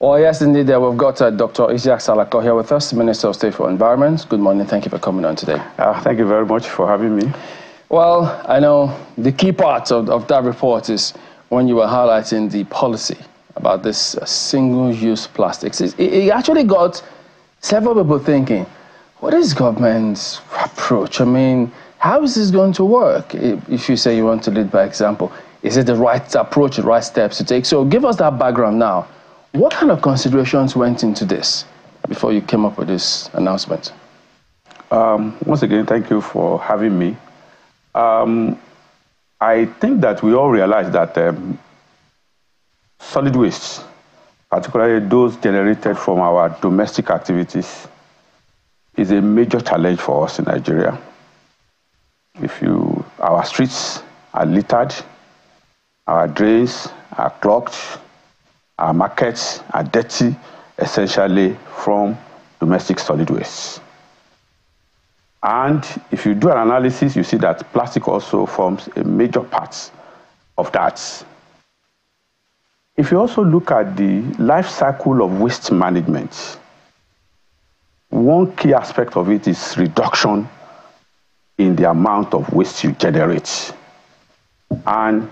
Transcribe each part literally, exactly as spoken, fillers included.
Well, yes, indeed. Uh, we've got uh, Doctor Isaaq Salako here with us, Minister of State for Environment. Good morning. Thank you for coming on today. Uh, thank you very much for having me. Well, I know the key part of, of that report is when you were highlighting the policy about this uh, single-use plastics. It, it actually got several people thinking, what is government's approach? I mean, how is this going to work? If you say you want to lead by example, is it the right approach, the right steps to take? So give us that background now. What kind of considerations went into this before you came up with this announcement? Um, once again, thank you for having me. Um, I think that we all realize that um, solid waste, particularly those generated from our domestic activities, is a major challenge for us in Nigeria. If you, our streets are littered, our drains are clogged, our markets are dirty, essentially from domestic solid waste. And if you do an analysis, you see that plastic also forms a major part of that. If you also look at the life cycle of waste management, one key aspect of it is reduction in the amount of waste you generate. And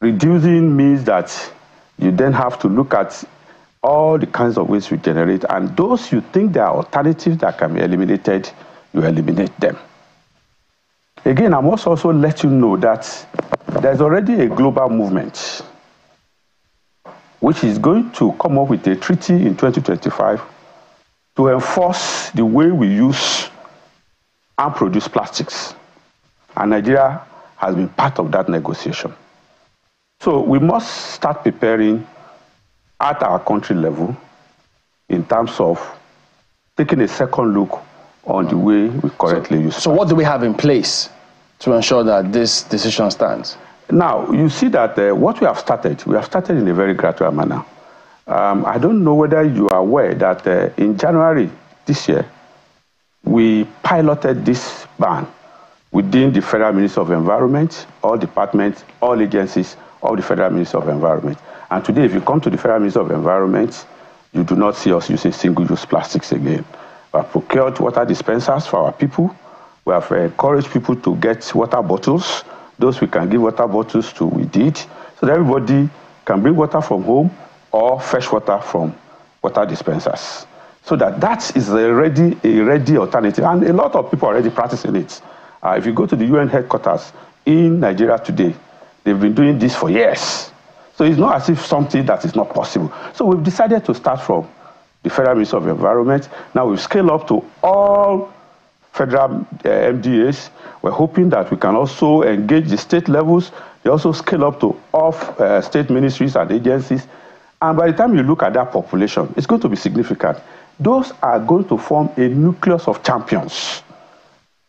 reducing means that you then have to look at all the kinds of waste you generate, and those you think there are alternatives that can be eliminated, you eliminate them. Again, I must also let you know that there's already a global movement which is going to come up with a treaty in twenty twenty-five to enforce the way we use and produce plastics. And Nigeria has been part of that negotiation. So we must start preparing at our country level in terms of taking a second look on the way we currently use. So what do we have in place to ensure that this decision stands? Now, you see that uh, what we have started, we have started in a very gradual manner. Um, I don't know whether you are aware that uh, in January this year, we piloted this ban within the Federal Ministry of Environment, all departments, all agencies, all the Federal Ministry of Environment. And today, if you come to the Federal Ministry of Environment, you do not see us using single-use plastics again. We have procured water dispensers for our people. We have encouraged people to get water bottles. Those we can give water bottles to, we did. So that everybody can bring water from home or fresh water from water dispensers. So that that is already a ready alternative. And a lot of people are already practicing it. Uh, if you go to the U N headquarters in Nigeria today, they've been doing this for years. So it's not as if something that is not possible. So we've decided to start from the Federal Ministry of Environment. Now we've scaled up to all federal uh, M D As. We're hoping that we can also engage the state levels. They also scale up to all uh, state ministries and agencies. And by the time you look at that population, it's going to be significant. Those are going to form a nucleus of champions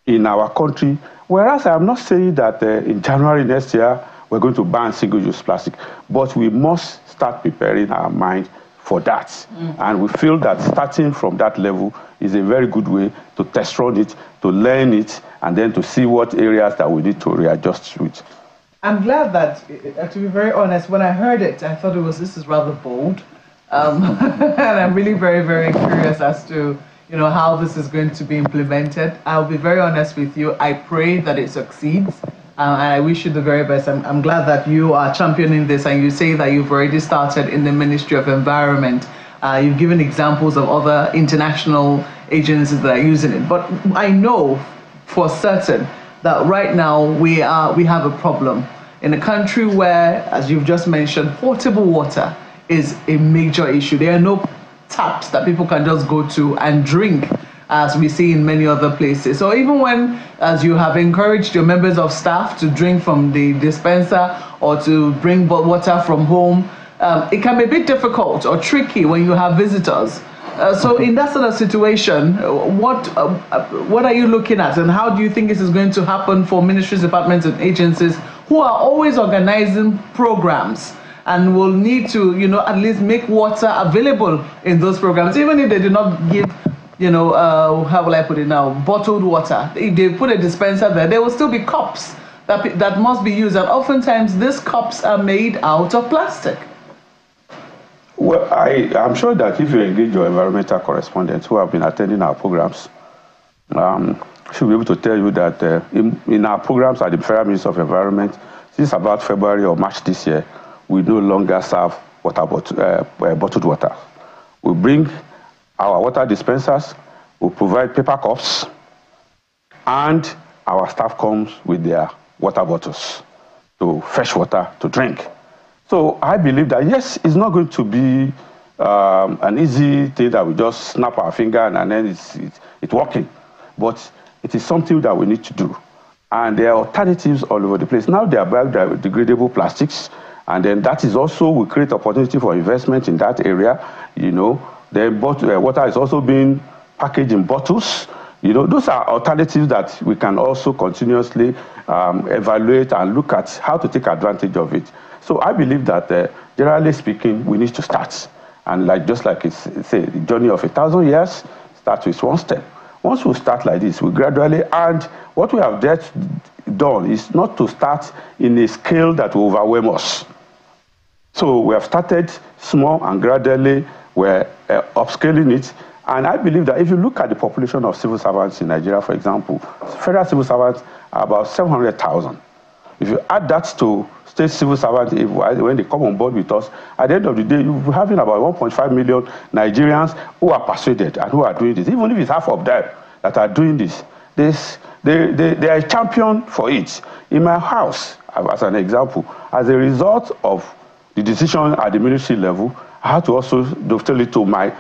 in our country, whereas I'm not saying that uh, in January next year we're going to ban single-use plastic, but we must start preparing our mind for that. Mm. And we feel that starting from that level is a very good way to test run it, to learn it, and then to see what areas that we need to readjust with. I'm glad that, to be very honest, when I heard it, I thought it was, this is rather bold. Um, and I'm really very, very curious as to you know, how this is going to be implemented. I'll be very honest with you. I pray that it succeeds. Uh, and I wish you the very best. I'm, I'm glad that you are championing this, and you say that you've already started in the Ministry of Environment. Uh, you've given examples of other international agencies that are using it. But I know for certain that right now we, are, we have a problem in a country where, as you've just mentioned, portable water is a major issue. There are no taps that people can just go to and drink, as we see in many other places. So even when, as you have encouraged your members of staff to drink from the dispenser or to bring water from home, um, it can be a bit difficult or tricky when you have visitors. Uh, so in that sort of situation, what, uh, what are you looking at, and how do you think this is going to happen for ministries, departments and agencies who are always organizing programs and will need to, you know, at least make water available in those programs, even if they do not give, you know, uh, how will I put it now, bottled water. If they put a dispenser there, there will still be cups that, that must be used. And oftentimes, these cups are made out of plastic. Well, I, I'm sure that if you engage your environmental correspondents who have been attending our programs, um, should be able to tell you that uh, in, in our programs at the Federal Ministry of Environment, since about February or March this year, we no longer serve water bottle, uh, bottled water. We bring our water dispensers, we provide paper cups, and our staff comes with their water bottles to fresh water to drink. So I believe that, yes, it's not going to be um, an easy thing that we just snap our finger and, and then it's, it's, it's working. But it is something that we need to do. And there are alternatives all over the place. Now there are biodegradable plastics, and then that is also, we create opportunity for investment in that area. You know, the bottle, uh, water is also being packaged in bottles. You know, those are alternatives that we can also continuously um, evaluate and look at how to take advantage of it. So I believe that, uh, generally speaking, we need to start. And like, just like it's, it's a journey of a thousand years, start with one step. Once we start like this, we gradually, and what we have just done is not to start in a scale that will overwhelm us. So we have started small and gradually we're uh, upscaling it. And I believe that if you look at the population of civil servants in Nigeria, for example, federal civil servants are about seven hundred thousand. If you add that to state civil servants, if, when they come on board with us, at the end of the day, you're having about one point five million Nigerians who are persuaded and who are doing this. Even if it's half of them that are doing this, this they, they, they are a champion for it. In my house, as an example, as a result of the decision at the ministry level, I had to also tell it to my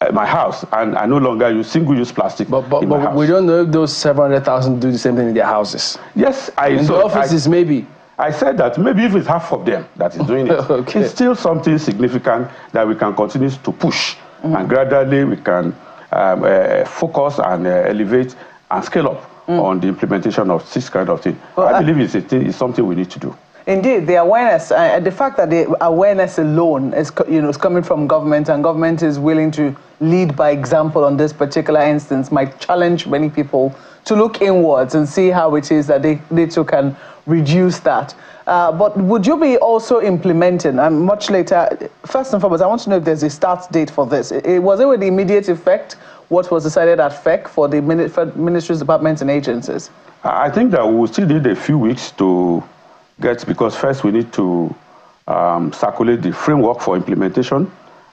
At my house, and I no longer use single-use plastic. But but, in my but house. We don't know if those seven hundred thousand do the same thing in their houses. Yes, I in so the offices I, maybe. I said that maybe if it's half of them that is doing it, okay. It's still something significant that we can continue to push, mm. and gradually we can um, uh, focus and uh, elevate and scale up mm. on the implementation of this kind of thing. Well, I, I believe it's a thing, it's something we need to do. Indeed, the awareness, uh, the fact that the awareness alone is, you know, is coming from government, and government is willing to lead by example on this particular instance, might challenge many people to look inwards and see how it is that they, they too can reduce that. Uh, but would you be also implementing, and much later, first and foremost, I want to know if there's a start date for this. It, it, was it with the immediate effect, what was decided at F E C for the ministries, departments, and agencies? I think that we still need a few weeks to... Gets because first we need to um, circulate the framework for implementation.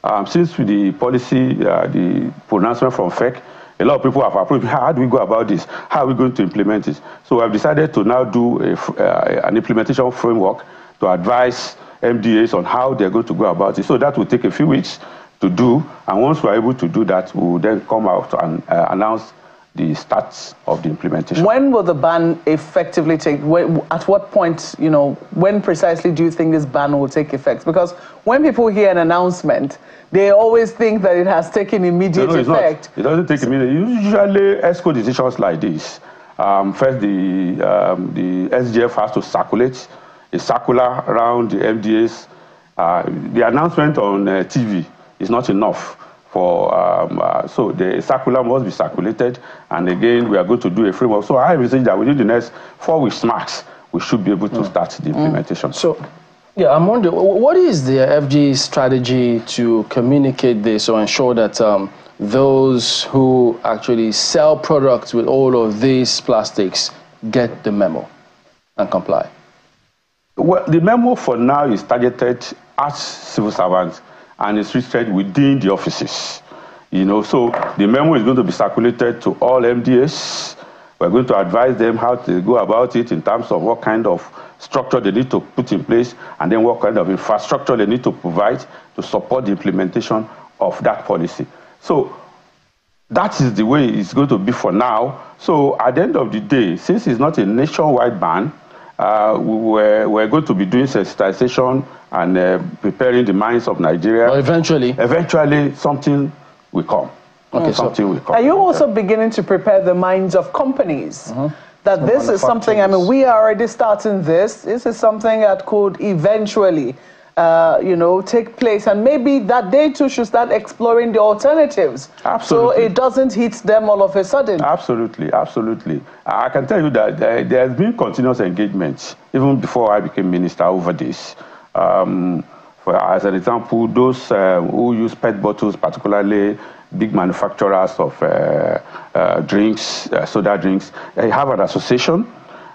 Um, since with the policy, uh, the pronouncement from F E C, a lot of people have approved, how do we go about this? How are we going to implement it? So I've decided to now do a, uh, an implementation framework to advise M D As on how they're going to go about it. So that will take a few weeks to do, and once we're able to do that, we'll then come out and uh, announce the starts of the implementation. When will the ban effectively take, when, at what point, you know, when precisely do you think this ban will take effect? Because when people hear an announcement, they always think that it has taken immediate no, no, effect. It doesn't take immediate. Usually, ESCO decisions like this, um, first the, um, the S G F has to circulate a circular around the M D As. Uh, the announcement on uh, T V is not enough. For, um, uh, so the circular must be circulated, and again we are going to do a framework. So I envisage that within the next four weeks max, we should be able to mm. start the implementation. Mm. So, yeah, I'm wondering, what is the F G strategy to communicate this or ensure that um, those who actually sell products with all of these plastics get the memo and comply? Well, the memo for now is targeted at civil servants, and it's restricted within the offices. You know, so the memo is going to be circulated to all M D As. We're going to advise them how to go about it in terms of what kind of structure they need to put in place, and then what kind of infrastructure they need to provide to support the implementation of that policy. So that is the way it's going to be for now. So at the end of the day, since it's not a nationwide ban, Uh, we were, we're going to be doing sensitization and uh, preparing the minds of Nigeria. Well, eventually. Eventually, something will come. Okay, mm. something so will come. Are you also yeah. beginning to prepare the minds of companies? Mm-hmm. That so this is something, I mean, we are already starting this. This is something that could eventually, uh, you know, take place. And maybe that they too should start exploring the alternatives. Absolutely. So it doesn't hit them all of a sudden. Absolutely, absolutely. I can tell you that uh, there has been continuous engagement, even before I became minister, over this. Um, For, as an example, those uh, who use P E T bottles, particularly big manufacturers of uh, uh, drinks, uh, soda drinks, they have an association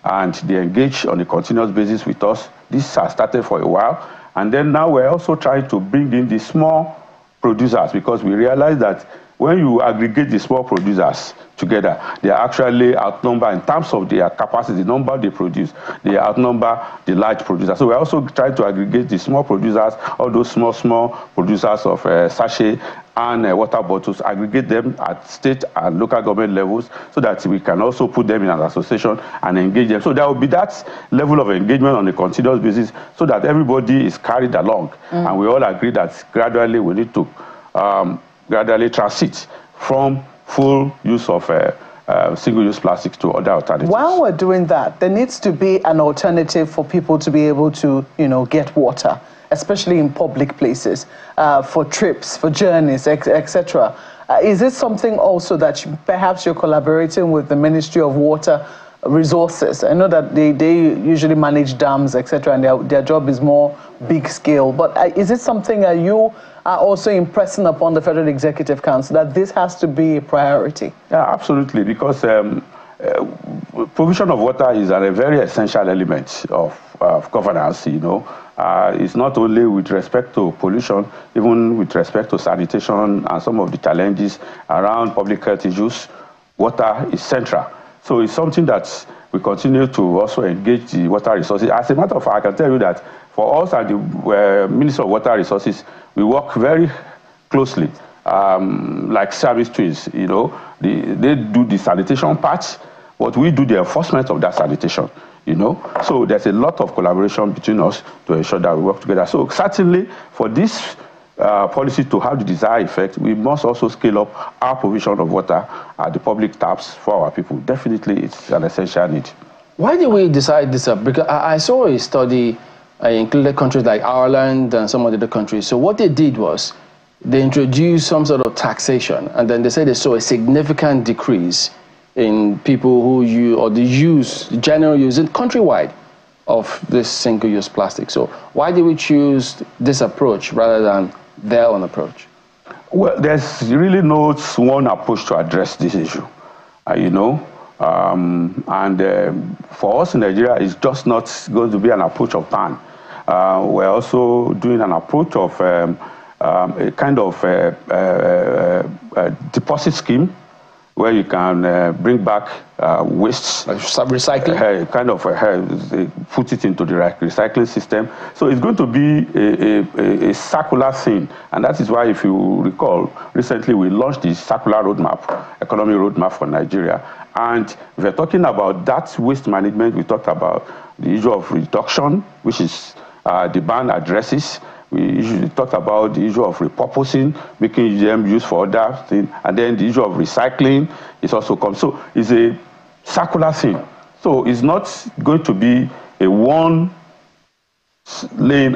and they engage on a continuous basis with us. This has started for a while. And then now we're also trying to bring in the small producers, because we realize that when you aggregate the small producers together, they are actually outnumbered in terms of their capacity, the number they produce, they outnumber the large producers. So we also try to aggregate the small producers, all those small, small producers of uh, sachet and uh, water bottles, aggregate them at state and local government levels so that we can also put them in an association and engage them. So there will be that level of engagement on a continuous basis so that everybody is carried along. Mm. And we all agree that gradually we need to um, gradually transit from full use of uh, uh, single-use plastics to other alternatives. While we're doing that, there needs to be an alternative for people to be able to, you know, get water, especially in public places, uh, for trips, for journeys, et cetera. Uh, is this something also that you, perhaps you're collaborating with the Ministry of Water Resources? I know that they, they usually manage dams, et cetera, and their, their job is more big scale. But uh, is it something that you are also impressing upon the Federal Executive Council, that this has to be a priority? Yeah, absolutely, because um, uh, provision of water is a very essential element of, of governance, you know. Uh, it's not only with respect to pollution, even with respect to sanitation and some of the challenges around public health issues, water is central. So it's something that we continue to also engage the water resources. As a matter of fact, I can tell you that for us at the uh, Ministry of Water Resources, we work very closely, um, like service twins, you know. The, they do the sanitation parts, but we do the enforcement of that sanitation, you know. So there's a lot of collaboration between us to ensure that we work together. So certainly for this Uh, policy to have the desired effect, we must also scale up our provision of water at the public taps for our people. Definitely, it's an essential need. Why did we decide this up? Because I, I saw a study, I included countries like Ireland and some of the other countries. So what they did was they introduced some sort of taxation, and then they said they saw a significant decrease in people who use, or the use, general use, countrywide, of this single-use plastic. So why did we choose this approach rather than their own approach? Well, there's really no one approach to address this issue, uh, you know. Um, and uh, for us in Nigeria, it's just not going to be an approach of time. Uh, we're also doing an approach of um, um, a kind of uh, uh, uh, deposit scheme where you can uh, bring back uh, wastes. Like recycling? Uh, kind of uh, put it into the recycling system. So it's going to be a, a, a circular thing. And that is why, if you recall, recently we launched the circular roadmap, economy roadmap for Nigeria. And if we're talking about that waste management, we talked about the issue of reduction, which is uh, the ban addresses. We usually talked about the issue of repurposing, making them used for other things, and then the issue of recycling is also come. So it's a circular thing. So it's not going to be a one-lane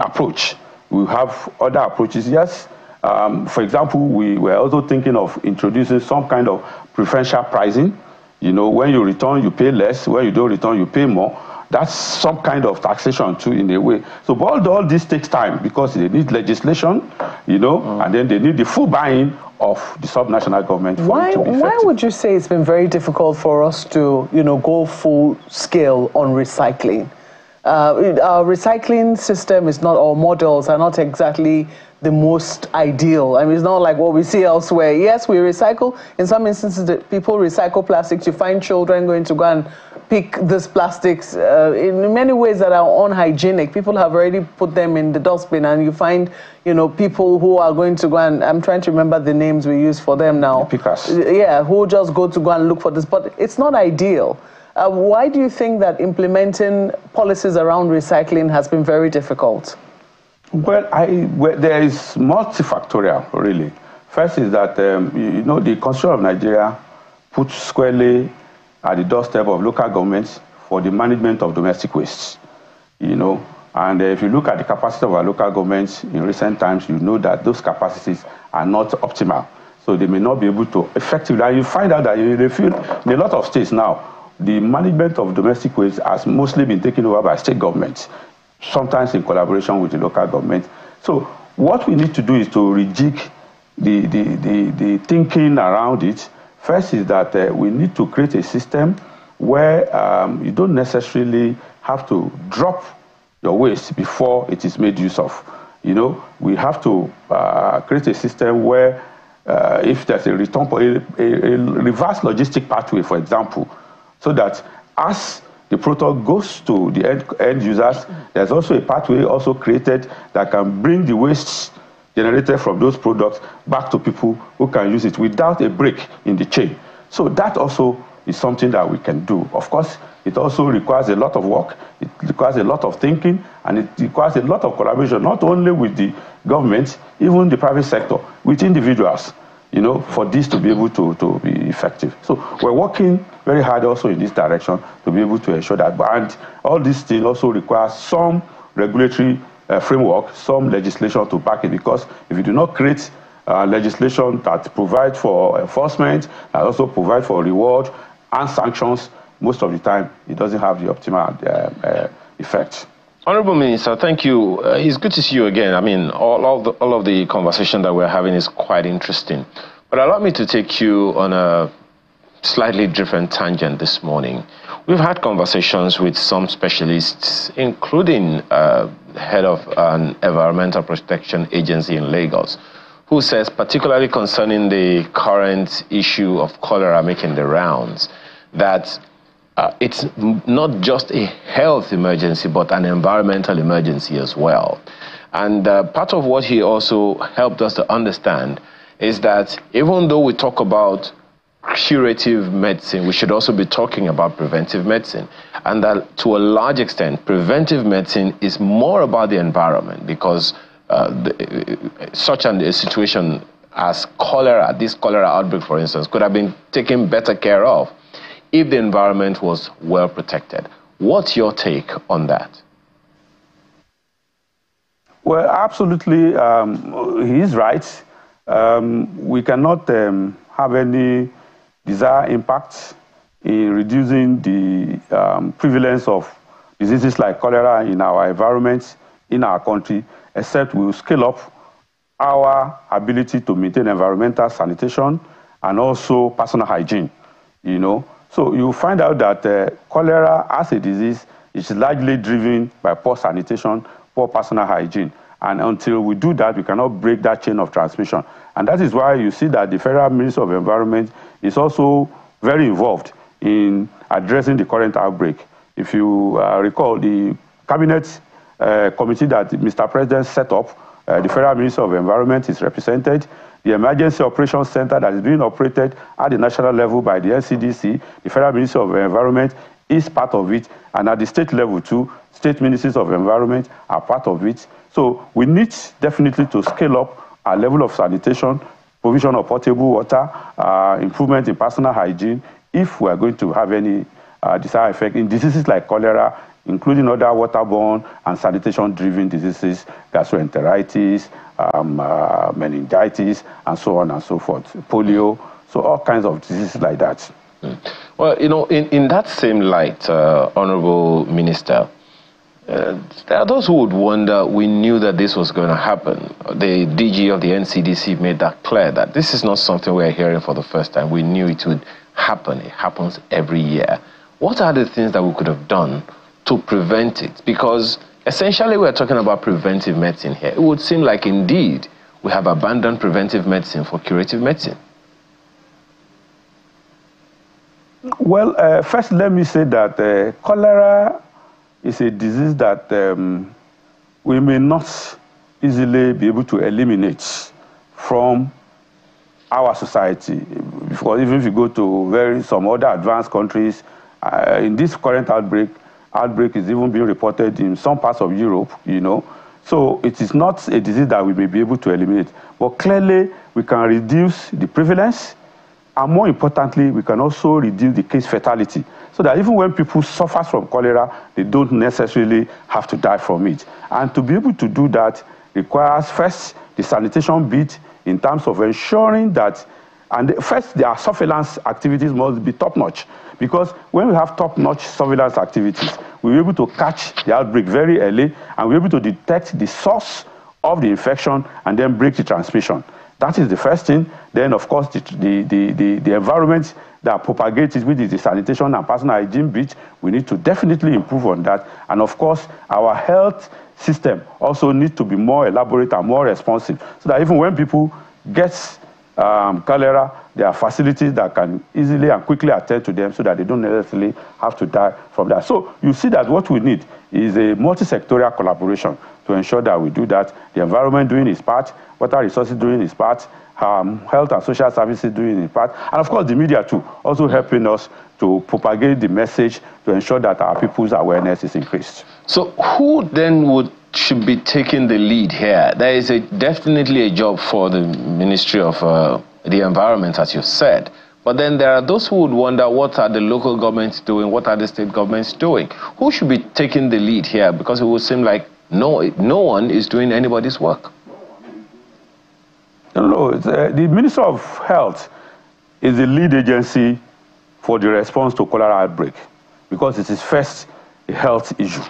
approach. We have other approaches, yes. Um, for example, we were also thinking of introducing some kind of preferential pricing. You know, when you return, you pay less. When you don't return, you pay more. That's some kind of taxation too, in a way. So all, all this takes time because they need legislation, you know, mm. and then they need the full buy-in of the subnational government. Why, why would you say it's been very difficult for us to, you know, go full scale on recycling? Uh, our recycling system is not, our models are not exactly the most ideal. I mean, it's not like what we see elsewhere. Yes, we recycle. In some instances, people recycle plastics. You find children going to go and pick these plastics uh, in many ways that are unhygienic. People have already put them in the dustbin, and you find, you know, people who are going to go and, I'm trying to remember the names we use for them now. The pickers. Yeah, who just go to go and look for this, but it's not ideal. Uh, why do you think that implementing policies around recycling has been very difficult? Well, I, well, there is multifactorial, really. First is that, um, you know, the Constitution of Nigeria puts squarely at the doorstep of local governments for the management of domestic wastes, you know. And uh, if you look at the capacity of our local governments in recent times, you know that those capacities are not optimal. So they may not be able to effectively, and you find out that in a lot of states now, the management of domestic waste has mostly been taken over by state governments, sometimes in collaboration with the local government. So what we need to do is to rejig the, the, the, the thinking around it. First is that uh, we need to create a system where um, you don't necessarily have to drop your waste before it is made use of. You know, we have to uh, create a system where uh, if there's a return, a, a, a reverse logistic pathway, for example, so that as the product goes to the end, end users, there's also a pathway also created that can bring the waste generated from those products back to people who can use it without a break in the chain. So that also is something that we can do. Of course, it also requires a lot of work, it requires a lot of thinking, and it requires a lot of collaboration, not only with the government, even the private sector, with individuals, you know, for this to be able to, to be effective. So we're working very hard also in this direction to be able to ensure that. And all these things also require some regulatory uh, framework, some legislation to back it, because if you do not create uh, legislation that provides for enforcement, that also provides for reward and sanctions, most of the time, it doesn't have the optimal uh, uh, effect. Honorable Minister, thank you. Uh, it's good to see you again. I mean, all, all, the, all of the conversation that we're having is quite interesting. But allow me to take you on a slightly different tangent this morning. We've had conversations with some specialists, including uh, head of an environmental protection agency in Lagos, who says, particularly concerning the current issue of cholera making the rounds, that Uh, it's not just a health emergency, but an environmental emergency as well. And uh, part of what he also helped us to understand is that even though we talk about curative medicine, we should also be talking about preventive medicine. And that to a large extent, preventive medicine is more about the environment, because uh, the, such a situation as cholera, this cholera outbreak, for instance, could have been taken better care of if the environment was well protected. What's your take on that? Well, absolutely, um, he is right. Um, we cannot um, have any desired impact in reducing the um, prevalence of diseases like cholera in our environment, in our country, except we will scale up our ability to maintain environmental sanitation and also personal hygiene, you know. So you find out that uh, cholera as a disease is largely driven by poor sanitation, poor personal hygiene. And until we do that, we cannot break that chain of transmission. And that is why you see that the Federal Ministry of Environment is also very involved in addressing the current outbreak. If you uh, recall, the cabinet uh, committee that Mister President set up, uh, the Federal Ministry of Environment is represented. The Emergency Operations Center that is being operated at the national level by the N C D C, the Federal Ministry of Environment is part of it, and at the state level too, state ministries of environment are part of it. So we need definitely to scale up our level of sanitation, provision of potable water, uh, improvement in personal hygiene, if we are going to have any uh, desired effect in diseases like cholera, including other waterborne and sanitation-driven diseases, gastroenteritis, um, uh, meningitis, and so on and so forth, polio, so all kinds of diseases like that. Mm. Well, you know, in, in that same light, uh, Honorable Minister, uh, there are those who would wonder, we knew that this was going to happen. The D G of the N C D C made that clear, that this is not something we're hearing for the first time. We knew it would happen. It happens every year. What are the things that we could have done to prevent it? Because essentially we're talking about preventive medicine here. It would seem like indeed we have abandoned preventive medicine for curative medicine. Well, uh, first let me say that uh, cholera is a disease that um, we may not easily be able to eliminate from our society. Because even if you go to very, some other advanced countries, uh, in this current outbreak, outbreak is even being reported in some parts of Europe, you know. So it is not a disease that we may be able to eliminate. But clearly, we can reduce the prevalence. And more importantly, we can also reduce the case fatality. So that even when people suffer from cholera, they don't necessarily have to die from it. And to be able to do that requires first the sanitation bit in terms of ensuring that, and first, their surveillance activities must be top-notch, because when we have top-notch surveillance activities, we're able to catch the outbreak very early, and we're able to detect the source of the infection and then break the transmission. That is the first thing. Then, of course, the, the, the, the, the environment that propagates it, which is the sanitation and personal hygiene bit, we need to definitely improve on that. And, of course, our health system also needs to be more elaborate and more responsive, so that even when people get um, cholera, there are facilities that can easily and quickly attend to them so that they don't necessarily have to die from that. So you see that what we need is a multi-sectorial collaboration to ensure that we do that. The environment doing its part, water resources doing its part, um, health and social services doing its part, and of course the media too, also helping us to propagate the message to ensure that our people's awareness is increased. So who then would should be taking the lead here? There is a, definitely a job for the Ministry of uh, the Environment, as you said. But then there are those who would wonder, what are the local governments doing? What are the state governments doing? Who should be taking the lead here? Because it would seem like no, no one is doing anybody's work. No, no, uh, the Minister of Health is the lead agency for the response to cholera outbreak, because it is first a health issue.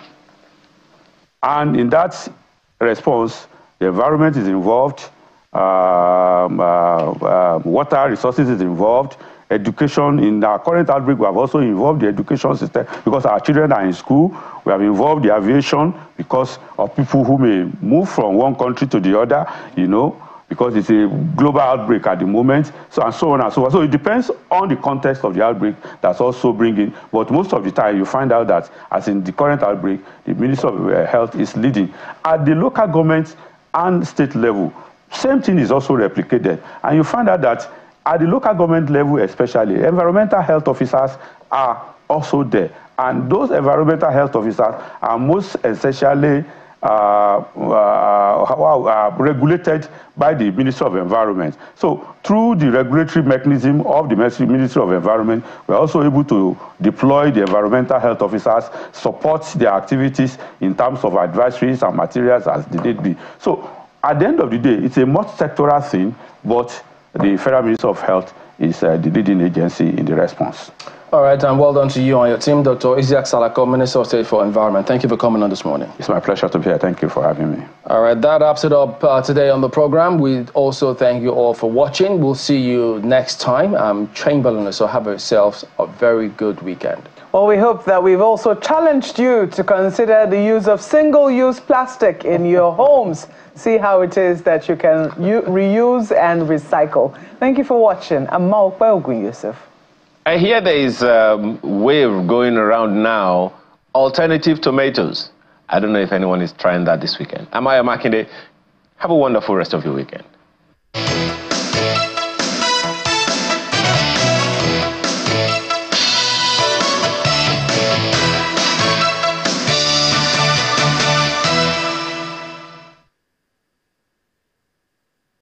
And in that response, the environment is involved, um, uh, uh, water resources is involved, education. In our current outbreak, we have also involved the education system because our children are in school. We have involved the aviation because of people who may move from one country to the other, you know, because it's a global outbreak at the moment, so and so on and so on. So it depends on the context of the outbreak that's also bringing. But most of the time, you find out that, as in the current outbreak, the Minister of Health is leading. At the local government and state level, same thing is also replicated. And you find out that at the local government level especially, environmental health officers are also there. And those environmental health officers are most essentially Uh, uh, uh, regulated by the Ministry of Environment. So through the regulatory mechanism of the Ministry of Environment, we're also able to deploy the environmental health officers, support their activities in terms of advisories and materials as they need be. So at the end of the day, it's a multi-sectoral thing, but the Federal Ministry of Health is uh, the leading agency in the response. All right, and well done to you and your team, Doctor Isaaq Salako, Minister of State for Environment. Thank you for coming on this morning. It's my pleasure to be here. Thank you for having me. All right, that wraps it up uh, today on the program. We also thank you all for watching. We'll see you next time. I'm Chamberlain, so have yourselves a very good weekend. Well, we hope that we've also challenged you to consider the use of single-use plastic in your homes. See how it is that you can reuse and recycle. Thank you for watching. I'm Maupe Ogunyusef. I hear there is a wave going around now, alternative tomatoes. I don't know if anyone is trying that this weekend. Amaya Makinde, have a wonderful rest of your weekend.